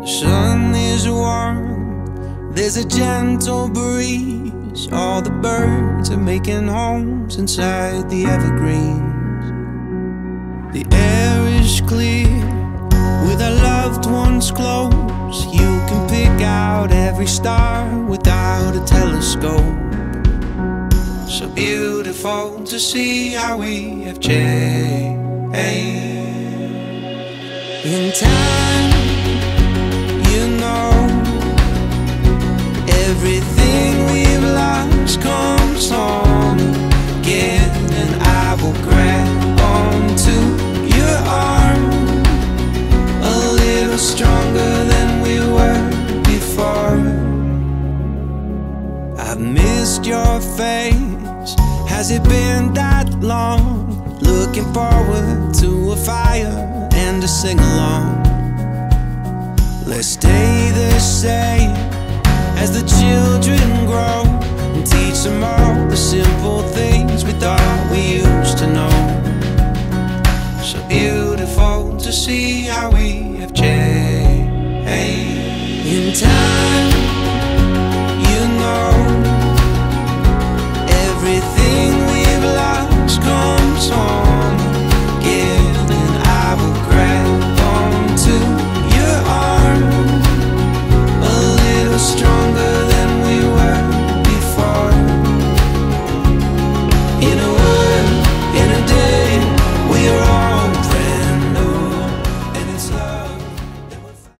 The sun is warm, there's a gentle breeze. All the birds are making homes inside the evergreens. The air is clear, with our loved ones close. You can pick out every star without a telescope. So beautiful to see how we have changed. In time, you know, everything we've lost comes home again. And I will grab onto your arm, a little stronger than we were before. I've missed your face. Has it been that long? Looking forward to a fire and a sing-along. Let's stay the same as the children grow and teach them all the simple things we thought we used to know. So beautiful to see how we